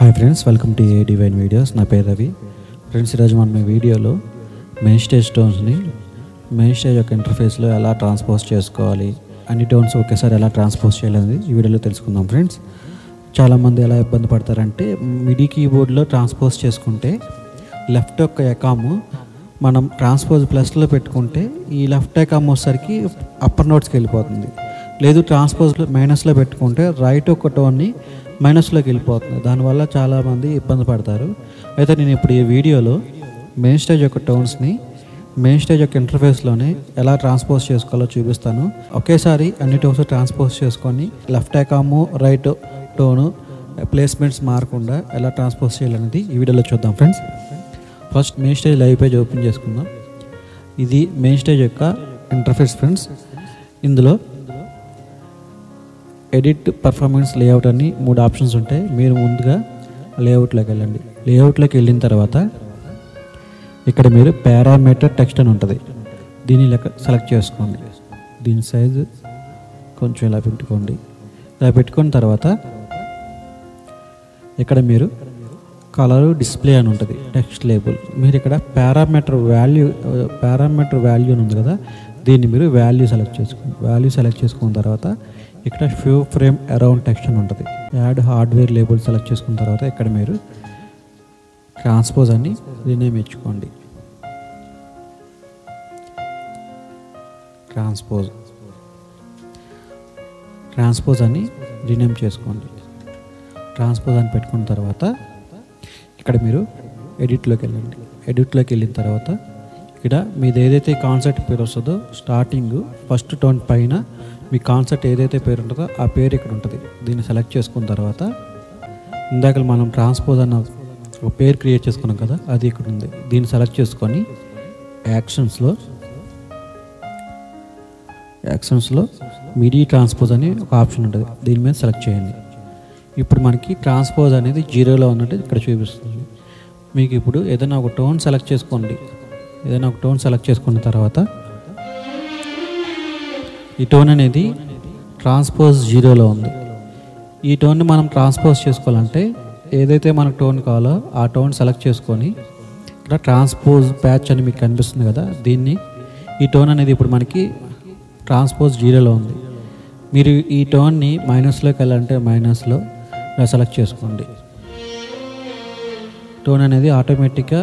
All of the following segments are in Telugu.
High friends welcome to a divine videos ना पेर रवि फ्रेंड्स मैं video main stage tones main stage ओक इंटरफेस एला ट्रांसपोज चेसुकोवाली अन्नी टोन्स ओकेसारी एला ट्रांसपोज चेयालनि ई वीडियोलो तेलुसुकुंदाम फ्रेंड्स। चाला मंदी एला इब्बंदी पड़तारंटे मिडी कीबोर्ड ट्रांसपोज चेसुकुंटे लेफ्ट ओक एकाम మనం ట్రాన్స్పోజ్ ప్లస్ లో పెట్టుకుంటే ఈ లెఫ్ట్ ఎకామ్ వచ్చేసరికి అప్పర్ నోట్స్కి వెళ్ళిపోతుంది, లేదు ట్రాన్స్పోజ్ మైనస్ లో పెట్టుకుంటే రైట్ ఒక టోన్ని మైనస్ లోకి వెళ్ళిపోతుంది, దానివల్ల చాలామంది ఇబ్బంది పడతారు। అయితే నేను ఇప్పుడు ఈ వీడియోలో మెయిన్ స్టేజ్ యొక్క టోన్స్ని మెయిన్ స్టేజ్ యొక్క ఇంటర్ఫేస్లోనే ఎలా ట్రాన్స్పోజ్ చేసుకోవాలో చూపిస్తాను। ఒకేసారి అన్ని టోన్స్ ట్రాన్స్పోజ్ చేసుకొని లెఫ్ట్ ఎకాము రైట్ టోను ప్లేస్మెంట్స్ మారకుండా ఎలా ట్రాన్స్పోజ్ చేయాలనేది ఈ వీడియోలో చూద్దాం friends. First main stage live page open चेसुकुंदाम। इधी मेन स्टेज योक्क इंटरफेस फ्रेंड्स। इंदुलो एडिट परफॉर्मेंस लेआउट अनि मूडु ऑप्शन्स उंटायि। मीरु मुंदुगा लेआउट लोकी वेल्लंडि। लेआउट लोकी वेल्लिन तर्वात इक्कड मीरु पैरामीटर टेक्स्ट अनि उंटदि, दीनि सेलेक्ट चेसुकोंडि। दीनि साइज कोंచెం ఇలా పెట్టుకోండి। ఇలా పెట్టుకున్న తర్వాత ఇక్కడ మీరు కలర్ డిస్ప్లే అని ఉంటుంది, టెక్స్ట్ లేబుల్। మీరు ఇక్కడ పారామీటర్ వాల్యూ అని ఉంది కదా, దీన్ని మీరు వాల్యూ సెలెక్ట్ చేసుకోండి। వాల్యూ సెలెక్ట్ చేసుకున్న తర్వాత ఇక్కడ ఫ్యూ ఫ్రేమ్ అరౌండ్ టెక్స్ట్ అని ఉంటుంది। యాడ్ హార్డ్వేర్ లేబుల్ సెలెక్ట్ చేసుకున్న తర్వాత ఇక్కడ మీరు ట్రాన్స్పోజ్ అని రీనేమ్ ఇచ్చుకోండి, ట్రాన్స్పోజ్ అని రీనేమ్ చేసుకోండి। ట్రాన్స్పోజ్ అని పెట్టుకున్న తర్వాత ఇక్కడ మీరు ఎడిట్లోకి వెళ్ళండి। ఎడిట్లోకి వెళ్ళిన తర్వాత ఇక్కడ మీది ఏదైతే కాన్సెప్ట్ పేరు వస్తుందో స్టార్టింగ్ ఫస్ట్ టోన్ పైన మీ కాన్సెప్ట్ ఏదైతే పేరు ఉంటుందో ఆ పేరు ఇక్కడ ఉంటుంది। దీన్ని సెలెక్ట్ చేసుకున్న తర్వాత ఇందాక మనం ట్రాన్స్పోజ్ అన్న ఒక పేరు క్రియేట్ చేసుకున్నాం కదా, అది ఇక్కడ ఉంది। దీన్ని సెలెక్ట్ చేసుకొని యాక్షన్స్లో మిడి ట్రాన్స్పోజ్ అని ఒక ఆప్షన్ ఉంటుంది, దీని మీద సెలెక్ట్ చేయండి। ఇప్పుడు మనకి ట్రాన్స్పోజ్ అనేది జీరోలో ఉన్నట్టు ఇక్కడ చూపిస్తుంది। మీకు ఇప్పుడు ఏదైనా ఒక టోన్ సెలెక్ట్ చేసుకోండి। ఏదైనా ఒక టోన్ సెలెక్ట్ చేసుకున్న తర్వాత ఈ టోన్ అనేది ట్రాన్స్పోజ్ జీరోలో ఉంది। ఈ టోన్ని మనం ట్రాన్స్పోజ్ చేసుకోవాలంటే ఏదైతే మనకు టోన్ కావాలో ఆ టోన్ సెలెక్ట్ చేసుకొని ఇక్కడ ట్రాన్స్పోజ్ ప్యాచ్ అని మీకు కనిపిస్తుంది కదా, దీన్ని ఈ టోన్ అనేది ఇప్పుడు మనకి ట్రాన్స్పోజ్ జీరోలో ఉంది। మీరు ఈ టోన్ని మైనస్లోకి వెళ్ళాలంటే మైనస్లో సెలెక్ట్ చేసుకోండి। టోన్ అనేది ఆటోమేటిక్గా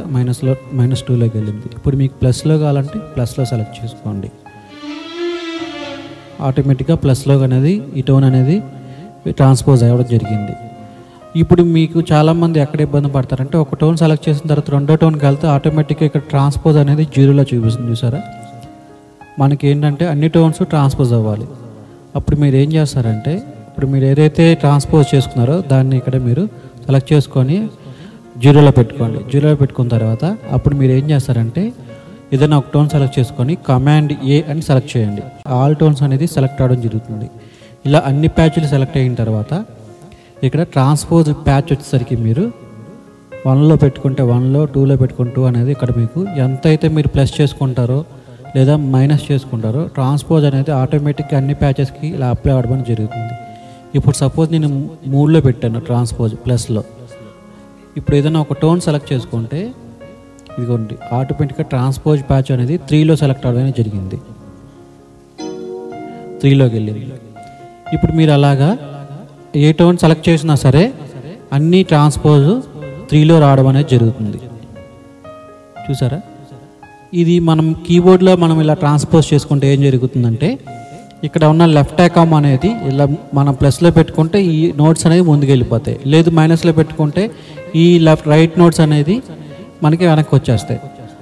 మైనస్ టూలోకి వెళ్ళింది। ఇప్పుడు మీకు ప్లస్లో కావాలంటే ప్లస్లో సెలెక్ట్ చేసుకోండి, ఆటోమేటిక్గా ప్లస్లో అనేది ఈ టోన్ అనేది ట్రాన్స్పోజ్ అవ్వడం జరిగింది। ఇప్పుడు మీకు చాలామంది ఎక్కడ ఇబ్బంది పడతారంటే ఒక టోన్ సెలెక్ట్ చేసిన తర్వాత రెండో టోన్కి వెళ్తే ఆటోమేటిక్గా ఇక్కడ ట్రాన్స్పోజ్ అనేది జీరోలో చూపిస్తుంది, చూసారా? మనకేంటంటే అన్ని టోన్స్ ట్రాన్స్పోజ్ అవ్వాలి। అప్పుడు మీరు ఏం చేస్తారంటే ఇప్పుడు మీరు ఏదైతే ట్రాన్స్పోజ్ చేసుకున్నారో దాన్ని ఇక్కడ మీరు సెలెక్ట్ చేసుకొని జీరోలో పెట్టుకోండి। జీరోలో పెట్టుకున్న తర్వాత అప్పుడు మీరు ఏం చేస్తారంటే ఏదైనా ఒక టోన్ సెలెక్ట్ చేసుకొని కమాండ్ ఏ అని సెలెక్ట్ చేయండి, ఆల్ టోన్స్ అనేది సెలెక్ట్ అవ్వడం జరుగుతుంది। ఇలా అన్ని ప్యాచ్లు సెలెక్ట్ అయిన తర్వాత ఇక్కడ ట్రాన్స్పోజ్ ప్యాచ్ వచ్చేసరికి మీరు 1లో పెట్టుకుంటే 1లో, 2లో పెట్టుకుంటే 2 అనేది ఇక్కడ మీకు ఎంతైతే మీరు ప్లస్ చేసుకుంటారో లేదా మైనస్ చేసుకుంటారో ట్రాన్స్పోజ్ అనేది ఆటోమేటిక్గా అన్ని ప్యాచెస్కి ఇలా అప్లై అవ్వడం జరుగుతుంది। ఇప్పుడు సపోజ్ నేను 3లో పెట్టాను ట్రాన్స్పోజ్ ప్లస్లో, ఇప్పుడు ఏదైనా ఒక టోన్ సెలెక్ట్ చేసుకుంటే ఇదిగోండి ఆటోమేటిక్గా ట్రాన్స్పోజ్ ప్యాచ్ అనేది 3లో సెలెక్ట్ అవ్వడం జరిగింది, 3లోకి వెళ్ళింది। ఇప్పుడు మీరు అలాగా ఏ టోన్ సెలెక్ట్ చేసినా సరే అన్ని ట్రాన్స్పోజ్ 3లో రావడం అనేది జరుగుతుంది, చూసారా? ఇది మనం కీబోర్డ్లో మనం ఇలా ట్రాన్స్పోజ్ చేసుకుంటే ఏం జరుగుతుందంటే ఇక్కడ ఉన్న లెఫ్ట్ ఎకామ్ అనేది ఇలా మనం ప్లస్లో పెట్టుకుంటే ఈ నోట్స్ అనేవి ముందుకు వెళ్ళిపోతాయి, లేదు మైనస్లో పెట్టుకుంటే ఈ రైట్ నోట్స్ అనేది మనకి వెనక్కి వచ్చేస్తాయి।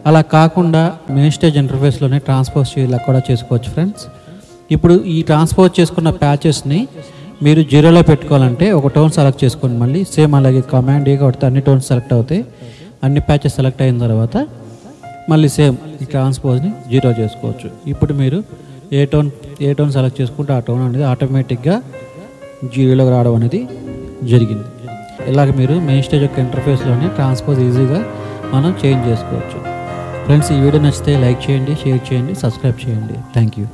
అలా కాకుండా మెయిన్ స్టేజ్ ఇంటర్ఫేస్లోనే ట్రాన్స్పోజ్ ఇలా కూడా చేసుకోవచ్చు ఫ్రెండ్స్। ఇప్పుడు ఈ ట్రాన్స్పోజ్ చేసుకున్న ప్యాచెస్ని మీరు జీరోలో పెట్టుకోవాలంటే ఒక టోన్ సెలెక్ట్ చేసుకోండి, మళ్ళీ సేమ్ అలాగే కమాండ్ ఏ కొడితే అన్ని టోన్స్ సెలెక్ట్ అవుతాయి। అన్ని ప్యాచెస్ సెలెక్ట్ అయిన తర్వాత మళ్ళీ సేమ్ ఈ ట్రాన్స్పోజ్ని జీరో చేసుకోవచ్చు। ఇప్పుడు మీరు ఏ టోన్ సెలెక్ట్ చేసుకుంటే ఆ టోన్ అనేది ఆటోమేటిక్గా జీరోలోకి రావడం అనేది జరిగింది। ఇలాగ మీరు మెయిన్ స్టేజ్ యొక్క ఇంటర్ఫేస్లోనే ట్రాన్స్పోజ్ ఈజీగా మనం చేంజ్ చేసుకోవచ్చు ఫ్రెండ్స్। ఈ వీడియో నచ్చితే లైక్ చేయండి, షేర్ చేయండి, సబ్స్క్రైబ్ చేయండి। Thank you.